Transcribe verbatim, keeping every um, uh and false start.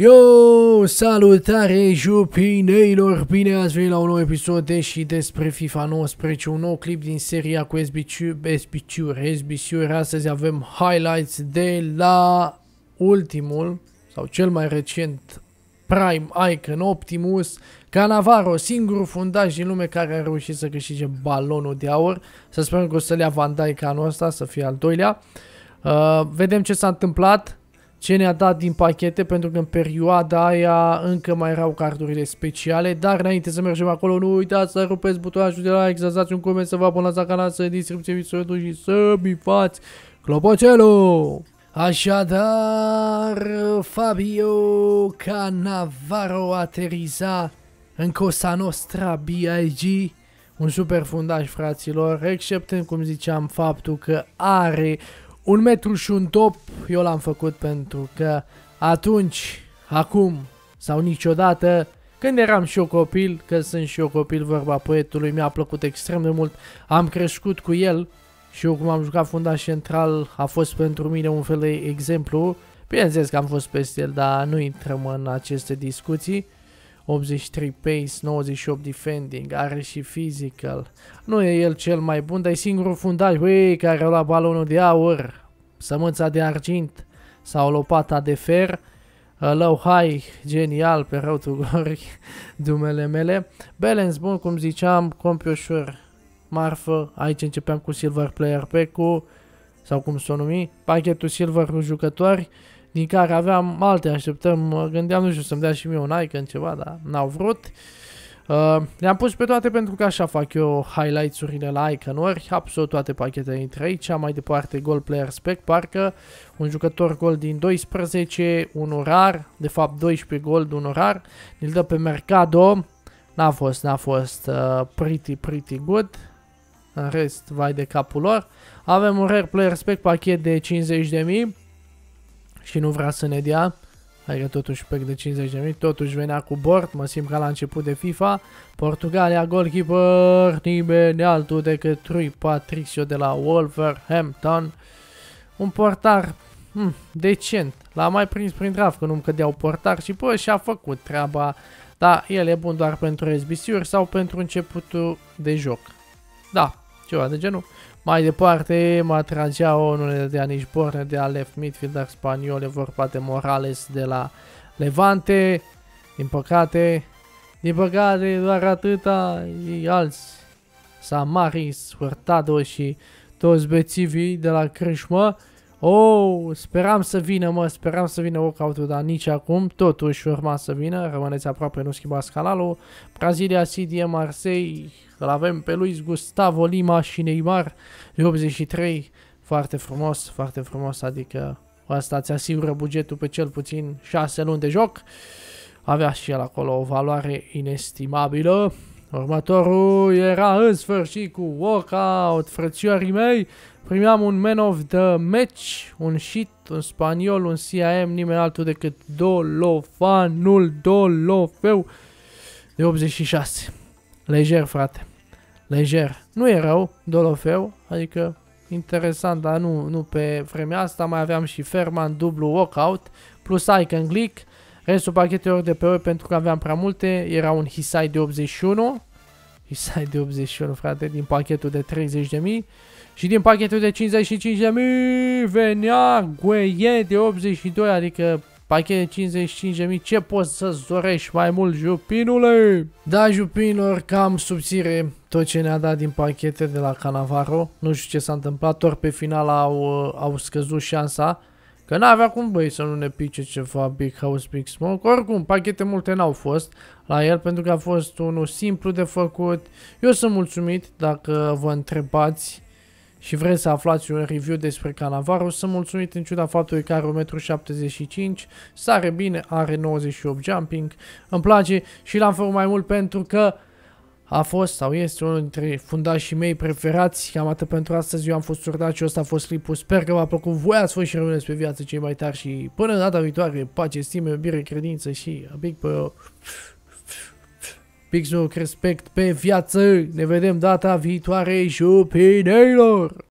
Yo, salutare jupineilor, bine ați venit la un nou episod de și despre FIFA nouăsprezece, un nou clip din seria cu S B C-uri, S B C-uri, astăzi avem highlights de la ultimul, sau cel mai recent, Prime Icon Optimus, Cannavaro, singurul fundaș din lume care a reușit să câștige balonul de aur, să sperăm că o să le ia Van Dijk anul ăsta, să fie al doilea, uh, vedem ce s-a întâmplat. Ce ne-a dat din pachete, pentru că în perioada aia încă mai erau cardurile speciale. Dar înainte să mergem acolo, nu uitați să rupeți butonul de like, să lăsați un coment, să vă abonați la canal, să distribuiți episodul și să bifați clopoțelul! Așadar, Fabio Cannavaro ateriza în Cosa Nostra B I G Un super fundaș, fraților, exceptând, cum ziceam, faptul că are un metru și un top. Eu l-am făcut pentru că atunci, acum sau niciodată, când eram și eu copil, că sunt și eu copil, vorba poetului, mi-a plăcut extrem de mult, am crescut cu el și eu cum am jucat fundaș central a fost pentru mine un fel de exemplu. Bineînțeles că am fost peste el, dar nu intrăm în aceste discuții. optzeci și trei pace, nouăzeci și opt defending, are și physical. Nu e el cel mai bun, dar e singurul fundaș, băi, care a luat balonul de aur, sămânța de argint sau lopata de fer. Low high, genial, pe rău tu gori, dumele mele. Balance bun, cum ziceam, compioșor, marfă, aici începeam cu silver player pack-ul, sau cum s-o numi, pachetul silver cu jucători, din care aveam alte așteptări, mă gândeam, nu știu, să-mi dea și mie un icon ceva, dar n-au vrut. Uh, Le-am pus pe toate pentru că așa fac eu highlights-urile la icon-uri, absolut toate pachetele dintre aici, mai departe Goal Player Spec, parcă un jucător gol din doisprezece, un rar, de fapt doisprezece gold, un rar, îl dă pe Mercado, n-a fost, n-a fost uh, pretty, pretty good, în rest, vai de capul lor. Avem un Rare Player Spec, pachet de cincizeci de mii. Și nu vrea să ne dea, adică totuși pack de cincizeci de mii, totuși venea cu board, mă simt ca la început de FIFA. Portugalia, goalkeeper, nimeni altul decât Rui Patricio de la Wolverhampton. Un portar hmm, decent, l-am mai prins prin draft când nu-mi cădeau portar și bă, și-a făcut treaba, dar el e bun doar pentru S B C-uri sau pentru începutul de joc. Da, ceva de genul. Mai departe mă atragea o, nu ne dea nici bord, ne dea left midfielder spaniol, e vorba de Morales de la Levante. Din păcate, din păcate doar atâta, și alți, Samaris, Hurtado și toți bețivii de la crâșmă. Oh, speram să vină, mă, speram să vină walkout-ul, dar nici acum, totuși urma să vină, rămâneți aproape, nu schimbați canalul. Brazilia, C D M, Marseille, îl avem pe Luis Gustavo Lima și Neymar, optzeci și trei, foarte frumos, foarte frumos, adică asta ți asigură bugetul pe cel puțin șase luni de joc. Avea și el acolo o valoare inestimabilă. Următorul era în sfârșit cu walkout, frățiorii mei. Primeam un man of the match, un shit, un spaniol, un C I M, nimeni altul decât Dolofanul Dolofeu de optzeci și șase. Lejer, frate, lejer. Nu e rău, Dolofeu, adică interesant, dar nu, nu pe vremea asta. Mai aveam și Ferman, dublu walkout, plus Icon Click. Restul pachetelor de pe oi, pentru că aveam prea multe, era un Hisai de optzeci și unu. Hisai de optzeci și unu, frate, din pachetul de treizeci de mii. Și din pachetul de cincizeci și cinci de mii venea GUEYE de optzeci și doi, adică pachet de cincizeci și cinci de mii, ce poți să-ți dorești mai mult, jupinule? Da, jupinilor, cam subțire tot ce ne-a dat din pachete de la Cannavaro. Nu știu ce s-a întâmplat, ori pe final au, au scăzut șansa, că n-avea cum, băi, să nu ne pice ceva Big House, Big Smoke. Oricum, pachete multe n-au fost la el, pentru că a fost unul simplu de făcut. Eu sunt mulțumit, dacă vă întrebați și vreți să aflați un review despre Cannavaro, sunt mulțumit în ciuda faptului că are un metru șaptezeci și cinci, sare bine, are nouăzeci și opt jumping, îmi place și l-am făcut mai mult pentru că a fost sau este unul dintre fundașii mei preferați. Cam atât pentru astăzi, eu am fost Hurtado și ăsta a fost clipul, sper că v-a plăcut, voi ați fost și rămâneți pe viață cei mai tari și până data viitoare, pace, stime, iubire, credință și big pe... Big Smoke, respect pe viață, ne vedem data viitoare, jupineilor!